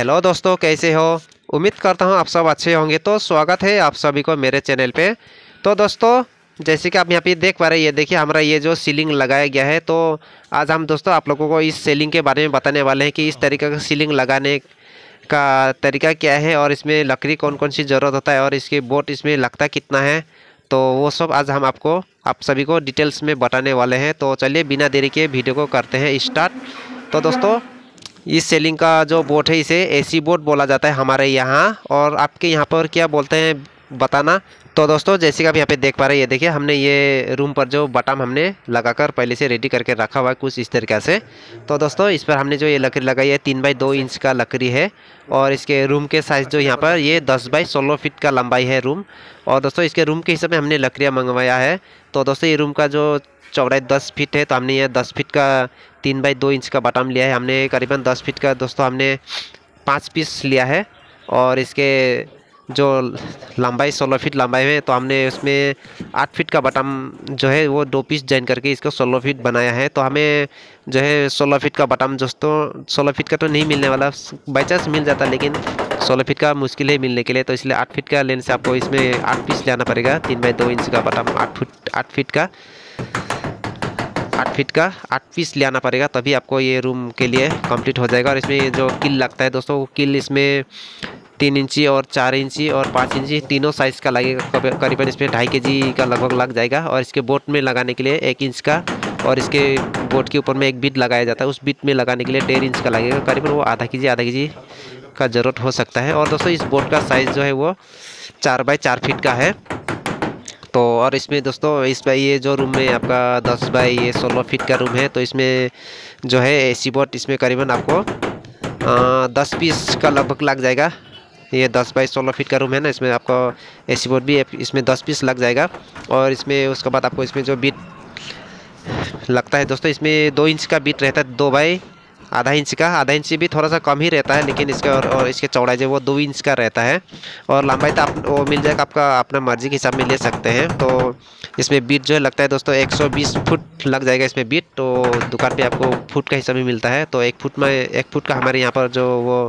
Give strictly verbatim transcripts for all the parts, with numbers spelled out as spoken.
Hello दोस्तों, कैसे हो? उम्मीद करता हूँ आप सब अच्छे होंगे। तो स्वागत है आप सभी को मेरे चैनल पे। तो दोस्तों, जैसे कि आप यहाँ पे देख पा रहे हैं, ये देखिए हमारा ये जो सीलिंग लगाया गया है। तो आज हम दोस्तों आप लोगों को इस सीलिंग के बारे में बताने वाले हैं कि इस तरीके का सीलिंग लगाने का तरीका क्या है और इसमें लकड़ी कौन कौन सी ज़रूरत होता है और इसके बोर्ड इसमें लगता कितना है। तो वो सब आज हम आपको आप सभी को डिटेल्स में बताने वाले हैं। तो चलिए बिना देरी के वीडियो को करते हैं स्टार्ट। तो दोस्तों, इस सीलिंग का जो बोर्ड है इसे एसी बोर्ड बोला जाता है हमारे यहाँ, और आपके यहाँ पर क्या बोलते हैं बताना। तो दोस्तों, जैसे कि आप यहाँ पे देख पा रहे हैं, ये देखिए हमने ये रूम पर जो बटन हमने लगाकर पहले से रेडी करके रखा हुआ है कुछ इस तरीके से। तो दोस्तों, इस पर हमने जो ये लकड़ी लगाई है तीन बाई दो इंच का लकड़ी है, और इसके रूम के साइज़ जो यहाँ पर ये दस बाई सोलह फीट का लंबाई है रूम। और दोस्तों, इसके रूम के हिसाब से हमने लकड़ियाँ मंगवाया है। तो दोस्तों, ये रूम का जो चौड़ाई दस फीट है, तो हमने ये दस फीट का तीन बाई दो इंच का बटन लिया है। हमने करीबन दस फीट का दोस्तों हमने पाँच पीस लिया है, और इसके जो लंबाई सोलह फीट लंबाई में तो हमने उसमें आठ फीट का बटन जो है वो दो पीस जॉइन करके इसको सोलह फीट बनाया है। तो हमें जो है सोलह फीट का बटन दोस्तों सोलह फीट का तो नहीं मिलने वाला, बाई चांस मिल जाता लेकिन सोलह फीट का मुश्किल है मिलने के लिए। तो इसलिए आठ फीट का लेने से आपको इसमें आठ पीस लेना पड़ेगा, तीन बाई दो इंच का बटन आठ फीट आठ फीट का आठ फीट का आठ पीस ले आना पड़ेगा, तभी आपको ये रूम के लिए कंप्लीट हो जाएगा। और इसमें जो किल लगता है दोस्तों, वो किल इसमें तीन इंची और चार इंची और पाँच इंची तीनों साइज़ का लगेगा, करीबन इसमें ढाई के जी का लगभग लग जाएगा। और इसके बोर्ड में लगाने के लिए एक इंच का, और इसके बोर्ड के ऊपर में एक बीट लगाया जाता है, उस बीट में लगाने के लिए डेढ़ इंच का लगेगा, करीबन वो आधा के जी आधा के जी का ज़रूरत हो सकता है। और दोस्तों, इस बोर्ड का साइज़ जो है वो चार बाई चार फीट का है। तो और इसमें दोस्तों इस बाई ये जो रूम में आपका दस बाई ये सोलह फीट का रूम है, तो इसमें जो है एसी बोर्ड इसमें करीबन आपको आ, दस पीस का लगभग लग जाएगा। ये दस बाई सोलह फीट का रूम है ना, इसमें आपको एसी बोर्ड भी इसमें दस पीस लग जाएगा। और इसमें उसके बाद आपको इसमें जो बीट लगता है दोस्तों, इसमें दो इंच का बीट रहता है, दो बाई आधा इंच का, आधा इंच भी थोड़ा सा कम ही रहता है, लेकिन इसका और, और इसके चौड़ाई जो वो दो इंच का रहता है। और लंबाई तो आप वो मिल जाएगा आपका अपना मर्जी के हिसाब में ले सकते हैं। तो इसमें बीट जो है लगता है दोस्तों एक सौ बीस फुट लग जाएगा इसमें बीट। तो दुकान पे आपको फुट का हिसाब में मिलता है। तो एक फुट में एक फुट का हमारे यहाँ पर जो वो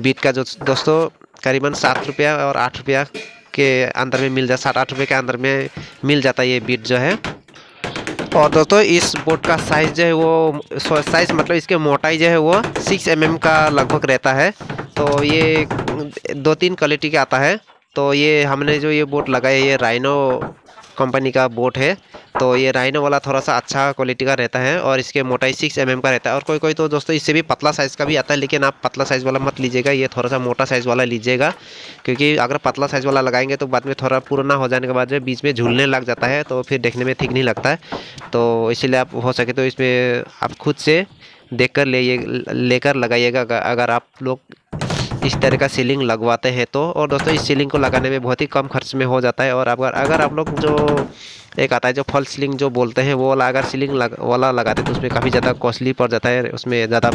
बीट का जो दोस्तों करीबन सात रुपया और आठ रुपया के अंदर में मिल जाए, सात आठ रुपये के अंदर में मिल जाता है ये बीट जो है। और दोस्तों, इस बोर्ड का साइज़ जो है वो साइज़ मतलब इसके मोटाई जो है वो सिक्स एम एम का लगभग रहता है। तो ये दो तीन क्वालिटी का आता है। तो ये हमने जो ये बोर्ड लगाया है ये राइनो कंपनी का बोर्ड है। तो ये राइनो वाला थोड़ा सा अच्छा क्वालिटी का रहता है, और इसके मोटाई सिक्स एम एम का रहता है। और कोई कोई तो दोस्तों इससे भी पतला साइज़ का भी आता है, लेकिन आप पतला साइज़ वाला मत लीजिएगा, ये थोड़ा सा मोटा साइज़ वाला लीजिएगा। क्योंकि अगर पतला साइज़ वाला लगाएंगे तो बाद में थोड़ा पुराना हो जाने के बाद जो बीच में झूलने लग जाता है, तो फिर देखने में ठीक नहीं लगता है। तो इसीलिए आप हो सके तो इसमें आप खुद से देख कर लेकर लगाइएगा अगर आप लोग इस तरह का सीलिंग लगवाते हैं तो। और दोस्तों, इस सीलिंग को लगाने में बहुत ही कम खर्च में हो जाता है। और अगर अगर आप लोग जो एक आता है जो फॉल सीलिंग जो बोलते हैं वो वाला अगर सीलिंग लग, वाला लगाते तो उसमें काफ़ी ज़्यादा कॉस्टली पड़ जाता है, उसमें ज़्यादा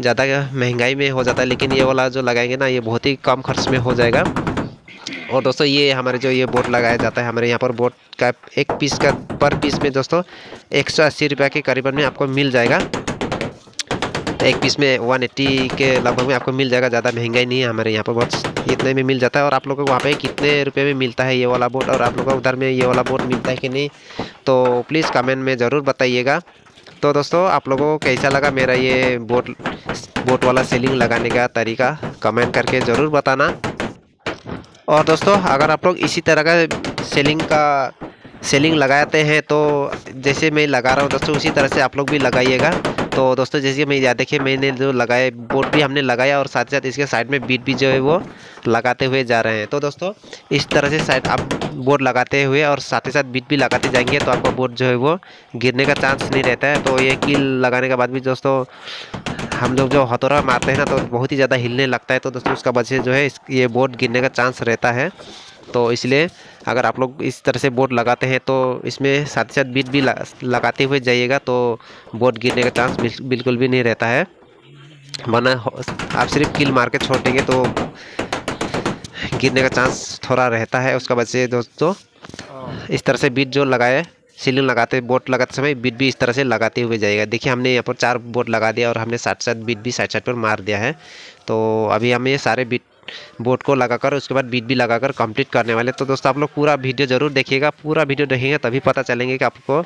ज़्यादा महंगाई में हो जाता है। लेकिन ये वाला जो लगाएंगे ना, ये बहुत ही कम खर्च में हो जाएगा। और दोस्तों, ये हमारे जो ये बोर्ड लगाया जाता है हमारे यहाँ पर, बोर्ड का एक पीस का पर पीस में दोस्तों एक सौ अस्सी रुपये के करीबन में आपको मिल जाएगा। एक पीस में एक सौ अस्सी के लगभग में आपको मिल जाएगा, ज़्यादा महंगाई नहीं है हमारे यहाँ पर, बहुत इतने में मिल जाता है। और आप लोगों को वहाँ पे कितने रुपए में मिलता है ये वाला बोर्ड, और आप लोगों को उधर में ये वाला बोर्ड मिलता है कि नहीं, तो प्लीज़ कमेंट में ज़रूर बताइएगा। तो दोस्तों, आप लोगों को कैसा लगा मेरा ये बोर्ड बोर्ड वाला सीलिंग लगाने का तरीका, कमेंट करके ज़रूर बताना। और दोस्तों, अगर आप लोग इसी तरह का सीलिंग का सीलिंग लगाते हैं तो जैसे मैं लगा रहा हूँ दोस्तों, उसी तरह से आप लोग भी लगाइएगा। तो दोस्तों, जैसे मैं याद देखिए मैंने जो लगाए बोर्ड भी हमने लगाया, और साथ ही साथ इसके साइड में बीट भी जो है वो लगाते हुए जा रहे हैं। तो दोस्तों, इस तरह से साइड आप बोर्ड लगाते हुए और साथ ही साथ बीट भी लगाते जाएंगे तो आपका बोर्ड जो है वो गिरने का चांस नहीं रहता है। तो ये कील लगाने के बाद भी दोस्तों हम लोग जो हथौड़ा मारते हैं ना, तो बहुत ही ज़्यादा हिलने लगता है। तो दोस्तों, उसका वजह से जो है ये बोर्ड गिरने का चांस रहता है। तो इसलिए अगर आप लोग इस तरह से बोर्ड लगाते हैं तो इसमें साथ ही साथ बीट भी लगाते हुए जाइएगा, तो बोर्ड गिरने का चांस बिल्कुल भी नहीं रहता है। वरना आप सिर्फ कील मार के छोड़ देंगे तो गिरने का चांस थोड़ा रहता है। उसका वजह से दोस्तों इस तरह से बीट जो लगाए सीलिंग लगाते बोर्ड लगाते समय बीट भी इस तरह से लगाते हुए जाएगा। देखिए हमने यहाँ पर चार बोर्ड लगा दिया और हमने साथ साथ बीट भी साइड साइड पर मार दिया है। तो अभी हमें सारे बीट बोर्ड को लगाकर उसके बाद बीट भी लगाकर कंप्लीट करने वाले। तो दोस्तों आप लोग पूरा वीडियो जरूर देखिएगा, पूरा वीडियो देखेंगे तभी पता चलेंगे कि आपको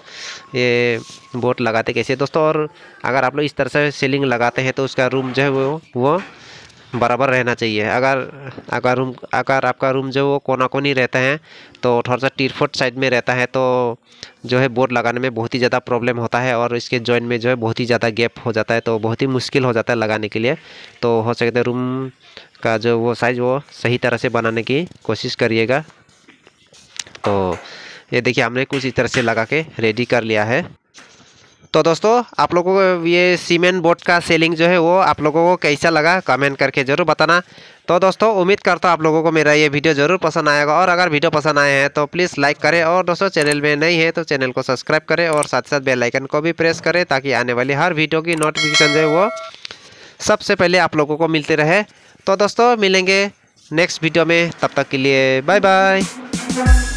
ये बोर्ड लगाते कैसे दोस्तों। और अगर आप लोग इस तरह से सीलिंग लगाते हैं तो उसका रूम जो है वो वो बराबर रहना चाहिए। अगर अगर रूम अगर आपका रूम जो वो कोना कोनी रहता है तो थोड़ा सा टिरफोट साइड में रहता है तो जो है बोर्ड लगाने में बहुत ही ज़्यादा प्रॉब्लम होता है और इसके जॉइंट में जो है बहुत ही ज़्यादा गैप हो जाता है, तो बहुत ही मुश्किल हो जाता है लगाने के लिए। तो हो सकता है रूम का जो वो साइज़ वो सही तरह से बनाने की कोशिश करिएगा। तो ये देखिए हमने कुछ इस तरह से लगा के रेडी कर लिया है। तो दोस्तों आप लोगों को ये सीमेंट बोर्ड का सेलिंग जो है वो आप लोगों को कैसा लगा कमेंट करके ज़रूर बताना। तो दोस्तों उम्मीद करता हूँ आप लोगों को मेरा ये वीडियो ज़रूर पसंद आएगा, और अगर वीडियो पसंद आए हैं तो प्लीज़ लाइक करें, और दोस्तों चैनल में नई है तो चैनल को सब्सक्राइब करें और साथ साथ बेल आइकन को भी प्रेस करें ताकि आने वाली हर वीडियो की नोटिफिकेशन जो है वो सबसे पहले आप लोगों को मिलते रहे। तो दोस्तों मिलेंगे नेक्स्ट वीडियो में, तब तक के लिए बाय बाय।